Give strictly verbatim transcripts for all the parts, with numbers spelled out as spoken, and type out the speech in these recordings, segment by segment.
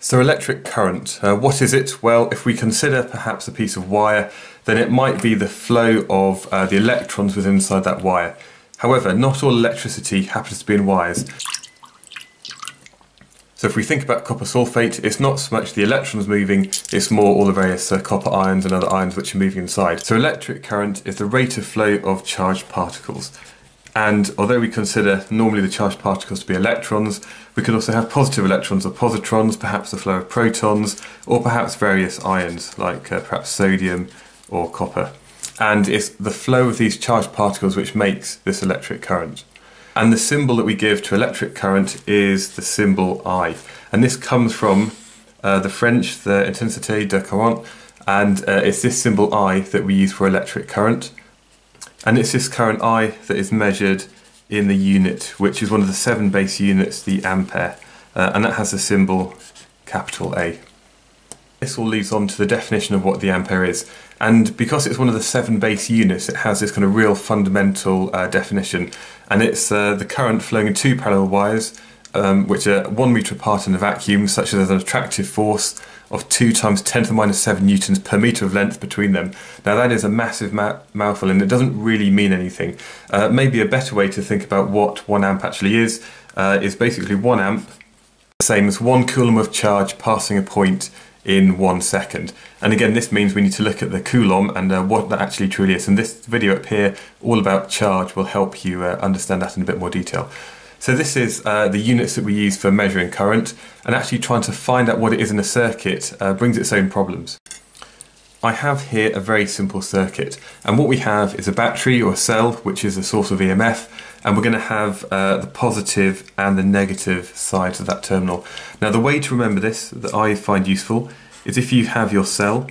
So electric current, uh, what is it? Well, if we consider perhaps a piece of wire, then it might be the flow of uh, the electrons within inside that wire. However, not all electricity happens to be in wires. So if we think about copper sulfate, it's not so much the electrons moving, it's more all the various uh, copper ions and other ions which are moving inside. So electric current is the rate of flow of charged particles. And although we consider normally the charged particles to be electrons, we can also have positive electrons or positrons, perhaps the flow of protons, or perhaps various ions like uh, perhaps sodium or copper. And it's the flow of these charged particles which makes this electric current. And the symbol that we give to electric current is the symbol I. And this comes from uh, the French, the intensité de courant, and uh, it's this symbol I that we use for electric current. And it's this current I that is measured in the unit, which is one of the seven base units, the ampere, uh, and that has the symbol capital A. This all leads on to the definition of what the ampere is. And because it's one of the seven base units, it has this kind of real fundamental uh, definition. And it's uh, the current flowing in two parallel wires, um, which are one metre apart in a vacuum, such that there's an attractive force of two times ten to the minus seven newtons per metre of length between them. Now that is a massive ma mouthful and it doesn't really mean anything. Uh, maybe a better way to think about what one amp actually is, uh, is basically one amp, the same as one coulomb of charge passing a point in one second. And again, this means we need to look at the coulomb and uh, what that actually truly is. And this video up here, all about charge, will help you uh, understand that in a bit more detail. So this is uh, the units that we use for measuring current, and actually trying to find out what it is in a circuit uh, brings its own problems. I have here a very simple circuit, and what we have is a battery or a cell, which is a source of E M F, and we're going to have uh, the positive and the negative sides of that terminal. Now the way to remember this, that I find useful, is if you have your cell,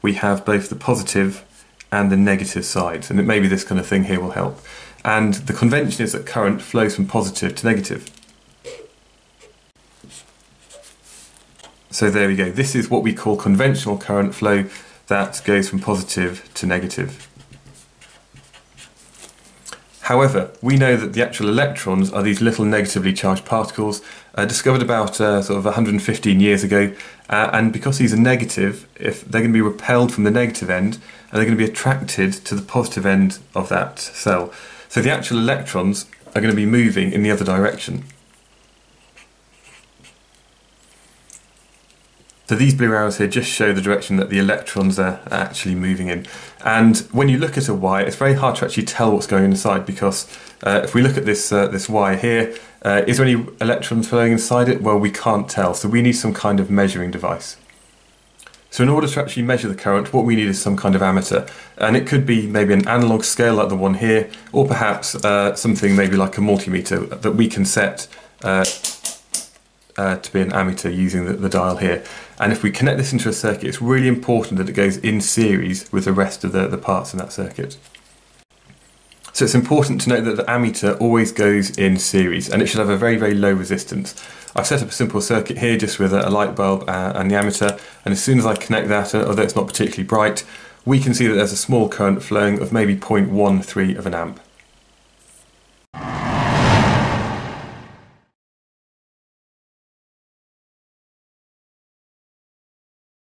we have both the positive and the negative sides, and it may be this kind of thing here will help. And the convention is that current flows from positive to negative. So there we go, this is what we call conventional current flow, that goes from positive to negative. However, we know that the actual electrons are these little negatively charged particles uh, discovered about uh, sort of one hundred fifteen years ago, uh, and because these are negative, if they're going to be repelled from the negative end, and they're going to be attracted to the positive end of that cell. So the actual electrons are going to be moving in the other direction. So these blue arrows here just show the direction that the electrons are actually moving in. And when you look at a wire, it's very hard to actually tell what's going inside, because uh, if we look at this, uh, this wire here, uh, is there any electrons flowing inside it? Well, we can't tell, so we need some kind of measuring device. So in order to actually measure the current, what we need is some kind of ammeter. And it could be maybe an analogue scale like the one here, or perhaps uh, something maybe like a multimeter that we can set uh, Uh, to be an ammeter using the, the dial here. And if we connect this into a circuit, it's really important that it goes in series with the rest of the, the parts in that circuit. So it's important to note that the ammeter always goes in series, and it should have a very very low resistance. I've set up a simple circuit here just with a, a light bulb uh, and the ammeter, and as soon as I connect that, although it's not particularly bright, we can see that there's a small current flowing of maybe zero point one three of an amp.